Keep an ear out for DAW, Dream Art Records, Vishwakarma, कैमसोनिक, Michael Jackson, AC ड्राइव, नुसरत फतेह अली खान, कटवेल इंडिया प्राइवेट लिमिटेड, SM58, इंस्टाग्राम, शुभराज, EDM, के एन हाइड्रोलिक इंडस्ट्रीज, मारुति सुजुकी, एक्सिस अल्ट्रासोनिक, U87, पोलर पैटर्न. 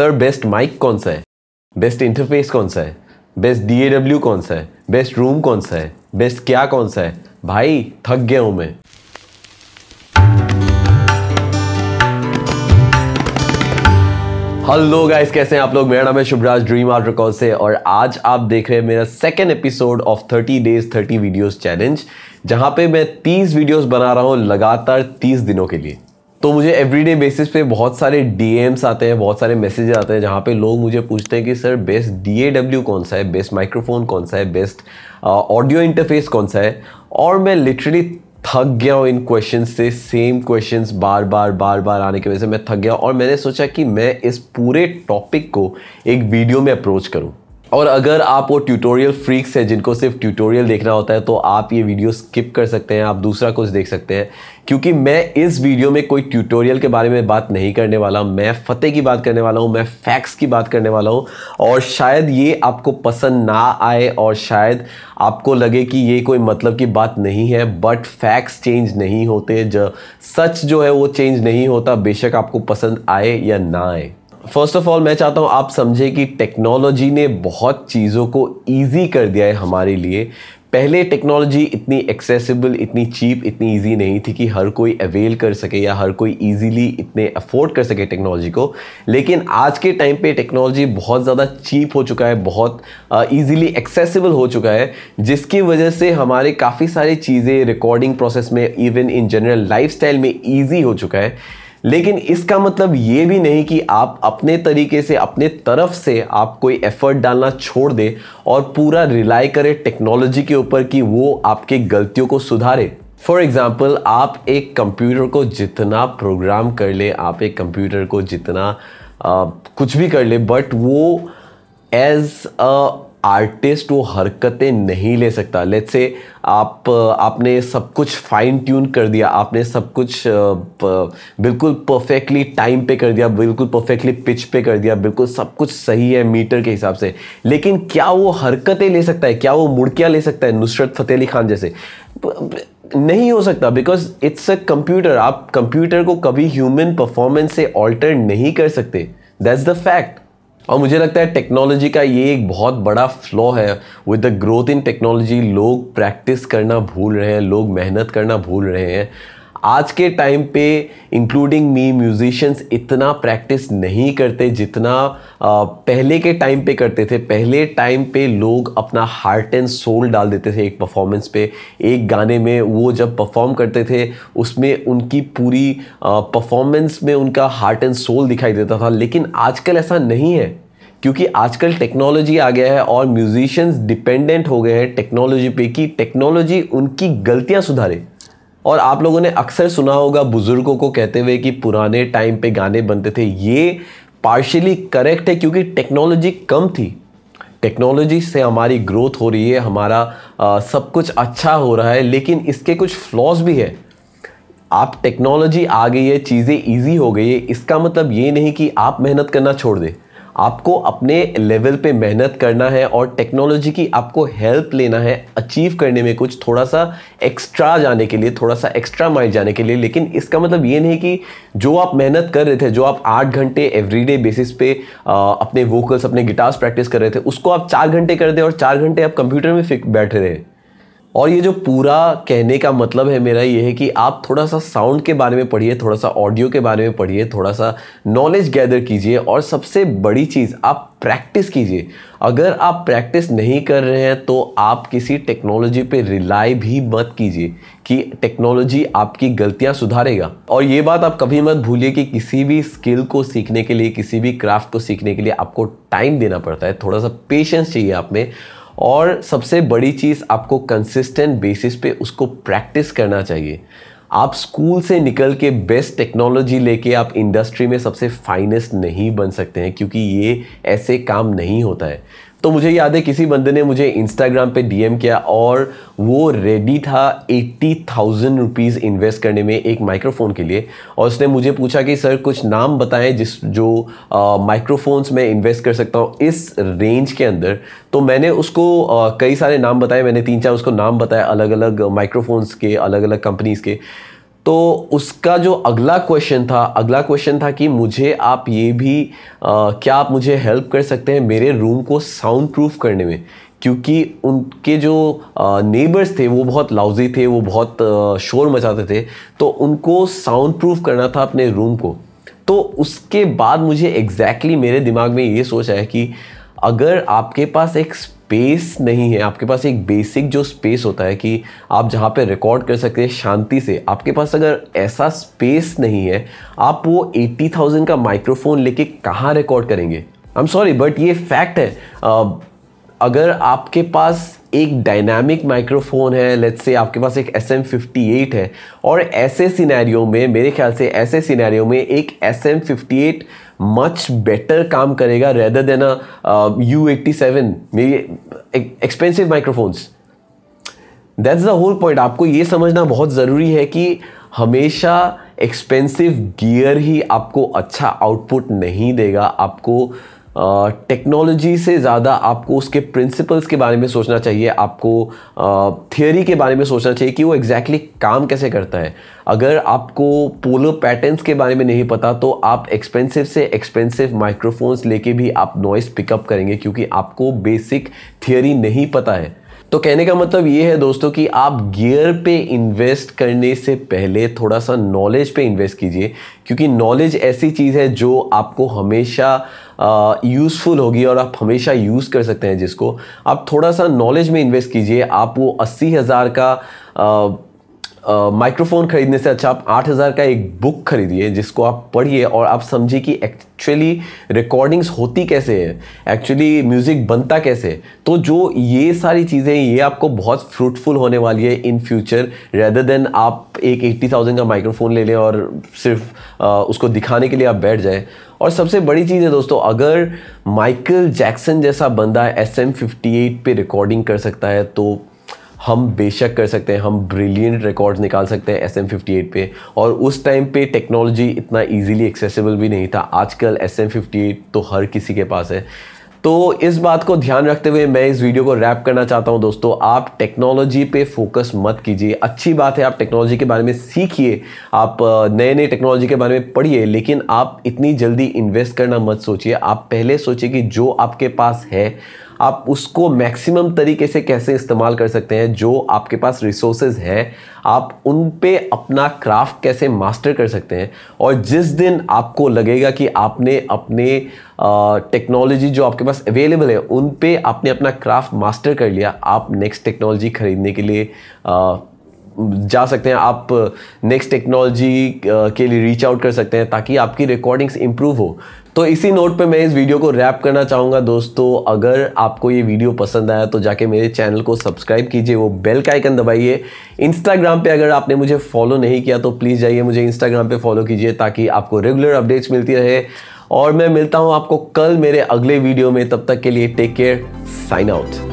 Sir best mic कौन सा है, बेस्ट इंटरफेस कौन सा है, बेस्ट DAW कौन सा है, बेस्ट रूम कौन सा है, बेस्ट क्या कौन सा है, भाई थक गया हूँ मैं। हेलो गाइस, कैसे हैं आप लोग? मेरा नाम है शुभराज ड्रीम आर्ट रिकॉर्ड से और आज आप देख रहे हैं मेरा second episode of 30 days 30 videos challenge, जहां पे मैं 30 वीडियोस बना रहा हूं लगातार 30 दिनों के लिए। तो मुझे एवरीडे बेसिस पे बहुत सारे DMs आते हैं, बहुत सारे मैसेजेस आते हैं जहाँ पे लोग मुझे पूछते हैं कि सर बेस्ट DAW कौन सा है, बेस्ट माइक्रोफोन कौन सा है, बेस्ट ऑडियो इंटरफेस कौन सा है। और मैं लिटरली थक गया हूँ इन क्वेश्चंस से। सेम क्वेश्चंस बार बार आने की वजह से मैं थक गया और मैंने सोचा कि मैं इस पूरे टॉपिक को एक वीडियो में अप्रोच करूँ। और अगर आप वो ट्यूटोरियल फ्रीक्स हैं जिनको सिर्फ ट्यूटोरियल देखना होता है तो आप ये वीडियो स्किप कर सकते हैं, आप दूसरा कुछ देख सकते हैं, क्योंकि मैं इस वीडियो में कोई ट्यूटोरियल के बारे में बात नहीं करने वाला। मैं फतेह की बात करने वाला हूँ, मैं फैक्ट्स की बात करने वाला हूँ। और शायद ये आपको पसंद ना आए और शायद आपको लगे कि ये कोई मतलब की बात नहीं है, बट फैक्ट्स चेंज नहीं होते, सच जो है वो चेंज नहीं होता, बेशक आपको पसंद आए या ना आए। फर्स्ट ऑफ ऑल मैं चाहता हूँ आप समझें कि टेक्नोलॉजी ने बहुत चीज़ों को ईजी कर दिया है हमारे लिए। पहले टेक्नोलॉजी इतनी एक्सेसिबल, इतनी चीप, इतनी ईजी नहीं थी कि हर कोई अवेल कर सके या हर कोई ईजीली इतने अफोर्ड कर सके टेक्नोलॉजी को। लेकिन आज के टाइम पे टेक्नोलॉजी बहुत ज़्यादा चीप हो चुका है, बहुत ईजीली एक्सेसिबल हो चुका है, जिसकी वजह से हमारे काफ़ी सारी चीज़ें रिकॉर्डिंग प्रोसेस में, इवन इन जनरल लाइफस्टाइल में ईजी हो चुका है। लेकिन इसका मतलब ये भी नहीं कि आप अपने तरीके से, अपने तरफ से आप कोई एफर्ट डालना छोड़ दें और पूरा रिलाई करें टेक्नोलॉजी के ऊपर कि वो आपके गलतियों को सुधारे। फॉर एग्ज़ाम्पल, आप एक कंप्यूटर को जितना प्रोग्राम कर ले, आप एक कंप्यूटर को जितना कुछ भी कर ले, बट वो एज़ अ आर्टिस्ट वो हरकतें नहीं ले सकता। लेट्स से आपने सब कुछ फाइन ट्यून कर दिया, आपने सब कुछ बिल्कुल परफेक्टली टाइम पे कर दिया, बिल्कुल परफेक्टली पिच पे कर दिया, बिल्कुल सब कुछ सही है मीटर के हिसाब से, लेकिन क्या वो हरकतें ले सकता है? क्या वो मुड़कियाँ ले सकता है नुसरत फतेह अली खान जैसे? नहीं हो सकता, बिकॉज इट्स अ कंप्यूटर। आप कंप्यूटर को कभी ह्यूमन परफॉर्मेंस से ऑल्टर नहीं कर सकते, दैट्स द फैक्ट। और मुझे लगता है टेक्नोलॉजी का ये एक बहुत बड़ा फ्लॉ है। With the growth in technology लोग प्रैक्टिस करना भूल रहे हैं, लोग मेहनत करना भूल रहे हैं। आज के टाइम पे इंक्लूडिंग मी, म्यूजिशियंस इतना प्रैक्टिस नहीं करते जितना पहले के टाइम पे करते थे। पहले टाइम पे लोग अपना हार्ट एंड सोल डाल देते थे एक परफॉर्मेंस पे, एक गाने में। वो जब परफॉर्म करते थे उसमें उनकी पूरी परफॉर्मेंस में उनका हार्ट एंड सोल दिखाई देता था। लेकिन आजकल ऐसा नहीं है, क्योंकि आजकल टेक्नोलॉजी आ गया है और म्यूजिशियंस डिपेंडेंट हो गए हैं टेक्नोलॉजी पे कि टेक्नोलॉजी उनकी गलतियाँ सुधारे। और आप लोगों ने अक्सर सुना होगा बुज़ुर्गों को कहते हुए कि पुराने टाइम पे गाने बनते थे। ये पार्शियली करेक्ट है क्योंकि टेक्नोलॉजी कम थी। टेक्नोलॉजी से हमारी ग्रोथ हो रही है, हमारा सब कुछ अच्छा हो रहा है, लेकिन इसके कुछ फ्लॉज भी है। आप टेक्नोलॉजी आ गई है, चीज़ें ईजी हो गई है, इसका मतलब ये नहीं कि आप मेहनत करना छोड़ दें। आपको अपने लेवल पे मेहनत करना है और टेक्नोलॉजी की आपको हेल्प लेना है अचीव करने में कुछ, थोड़ा सा एक्स्ट्रा जाने के लिए, थोड़ा सा एक्स्ट्रा माइल जाने के लिए। लेकिन इसका मतलब ये नहीं कि जो आप मेहनत कर रहे थे, जो आप 8 घंटे एवरीडे बेसिस पे अपने वोकल्स, अपने गिटार्स प्रैक्टिस कर रहे थे, उसको आप 4 घंटे कर दें और 4 घंटे आप कंप्यूटर में बैठे रहे। और ये जो पूरा कहने का मतलब है मेरा ये है कि आप थोड़ा सा साउंड के बारे में पढ़िए, थोड़ा सा ऑडियो के बारे में पढ़िए, थोड़ा सा नॉलेज गैदर कीजिए और सबसे बड़ी चीज़ आप प्रैक्टिस कीजिए। अगर आप प्रैक्टिस नहीं कर रहे हैं तो आप किसी टेक्नोलॉजी पे रिलाई भी मत कीजिए कि टेक्नोलॉजी आपकी गलतियां सुधारेगा। और ये बात आप कभी मत भूलिए कि किसी भी स्किल को सीखने के लिए, किसी भी क्राफ्ट को सीखने के लिए आपको टाइम देना पड़ता है, थोड़ा सा पेशेंस चाहिए आप में, और सबसे बड़ी चीज़ आपको कंसिस्टेंट बेसिस पे उसको प्रैक्टिस करना चाहिए। आप स्कूल से निकल के बेस्ट टेक्नोलॉजी लेके आप इंडस्ट्री में सबसे फाइनेस्ट नहीं बन सकते हैं, क्योंकि ये ऐसे काम नहीं होता है। तो मुझे याद है किसी बंदे ने मुझे इंस्टाग्राम पे DM किया और वो रेडी था 80,000 रुपीज़ इन्वेस्ट करने में एक माइक्रोफोन के लिए। और उसने मुझे पूछा कि सर कुछ नाम बताएं जो माइक्रोफोन्स मैं इन्वेस्ट कर सकता हूँ इस रेंज के अंदर। तो मैंने उसको कई सारे नाम बताए, मैंने 3-4 उसको नाम बताया अलग अलग माइक्रोफोन्स के, अलग अलग कंपनीज़ के। तो उसका जो अगला क्वेश्चन था कि मुझे आप ये भी क्या आप मुझे हेल्प कर सकते हैं मेरे रूम को साउंड प्रूफ करने में, क्योंकि उनके जो नेबर्स थे वो बहुत लाउजी थे, वो बहुत शोर मचाते थे, तो उनको साउंड प्रूफ करना था अपने रूम को। तो उसके बाद मुझे एग्जैक्टली मेरे दिमाग में ये सोच आया कि अगर आपके पास एक स्पेस नहीं है, आपके पास एक बेसिक जो स्पेस होता है कि आप जहाँ पे रिकॉर्ड कर सकते हैं शांति से, आपके पास अगर ऐसा स्पेस नहीं है, आप वो 80,000 का माइक्रोफोन लेके कहाँ रिकॉर्ड करेंगे। आई एम सॉरी बट ये फैक्ट है। अगर आपके पास एक डायनामिक माइक्रोफोन है, लेट्स से आपके पास एक SM58 है, और ऐसे सिनेरियो में मेरे ख्याल से एक SM58 मच बेटर काम करेगा रेदर देन U87 मेरी expensive microphones. That's the whole point. आपको ये समझना बहुत ज़रूरी है कि हमेशा एक्सपेंसिव गियर ही आपको अच्छा आउटपुट नहीं देगा। आपको टेक्नोलॉजी से ज़्यादा आपको उसके प्रिंसिपल्स के बारे में सोचना चाहिए, आपको थियोरी के बारे में सोचना चाहिए कि वो एग्जैक्टली काम कैसे करता है। अगर आपको पोलर पैटर्न्स के बारे में नहीं पता तो आप एक्सपेंसिव से एक्सपेंसिव माइक्रोफोन्स लेके भी आप नॉइस पिकअप करेंगे, क्योंकि आपको बेसिक थियोरी नहीं पता है। तो कहने का मतलब ये है दोस्तों कि आप गियर पे इन्वेस्ट करने से पहले थोड़ा सा नॉलेज पे इन्वेस्ट कीजिए, क्योंकि नॉलेज ऐसी चीज़ है जो आपको हमेशा यूज़फुल होगी और आप हमेशा यूज़ कर सकते हैं जिसको। आप थोड़ा सा नॉलेज में इन्वेस्ट कीजिए। आप वो 80,000 का माइक्रोफोन खरीदने से अच्छा आप 8,000 का एक बुक खरीदिए जिसको आप पढ़िए और आप समझिए कि एक्चुअली रिकॉर्डिंग्स होती कैसे है, एक्चुअली म्यूज़िक बनता कैसे है। तो जो ये सारी चीज़ें ये आपको बहुत फ्रूटफुल होने वाली है इन फ्यूचर, रेदर देन आप एक 80,000 का माइक्रोफोन ले लें और सिर्फ उसको दिखाने के लिए आप बैठ जाएँ। और सबसे बड़ी चीज़ है दोस्तों, अगर माइकल जैक्सन जैसा बंदा SM58 पे रिकॉर्डिंग कर सकता है तो हम बेशक कर सकते हैं, हम ब्रिलियंट रिकॉर्ड्स निकाल सकते हैं SM58 पे। और उस टाइम पे टेक्नोलॉजी इतना इजीली एक्सेसिबल भी नहीं था, आजकल SM58 तो हर किसी के पास है। तो इस बात को ध्यान रखते हुए मैं इस वीडियो को रैप करना चाहता हूं दोस्तों। आप टेक्नोलॉजी पे फोकस मत कीजिए। अच्छी बात है, आप टेक्नोलॉजी के बारे में सीखिए, आप नए नए टेक्नोलॉजी के बारे में पढ़िए, लेकिन आप इतनी जल्दी इन्वेस्ट करना मत सोचिए। आप पहले सोचिए कि जो आपके पास है आप उसको मैक्सिमम तरीके से कैसे इस्तेमाल कर सकते हैं। जो आपके पास रिसोर्सेज हैं आप उन पे अपना क्राफ्ट कैसे मास्टर कर सकते हैं। और जिस दिन आपको लगेगा कि आपने अपने टेक्नोलॉजी जो आपके पास अवेलेबल है उन पे आपने अपना क्राफ्ट मास्टर कर लिया, आप नेक्स्ट टेक्नोलॉजी खरीदने के लिए जा सकते हैं, आप नेक्स्ट टेक्नोलॉजी के लिए रीच आउट कर सकते हैं ताकि आपकी रिकॉर्डिंग्स इंप्रूव हो। तो इसी नोट पे मैं इस वीडियो को रैप करना चाहूँगा दोस्तों। अगर आपको ये वीडियो पसंद आया तो जाके मेरे चैनल को सब्सक्राइब कीजिए, वो बेल का आइकन दबाइए। इंस्टाग्राम पे अगर आपने मुझे फॉलो नहीं किया तो प्लीज़ जाइए मुझे इंस्टाग्राम पे फॉलो कीजिए ताकि आपको रेगुलर अपडेट्स मिलती रहे। और मैं मिलता हूँ आपको कल मेरे अगले वीडियो में। तब तक के लिए टेक केयर, साइन आउट।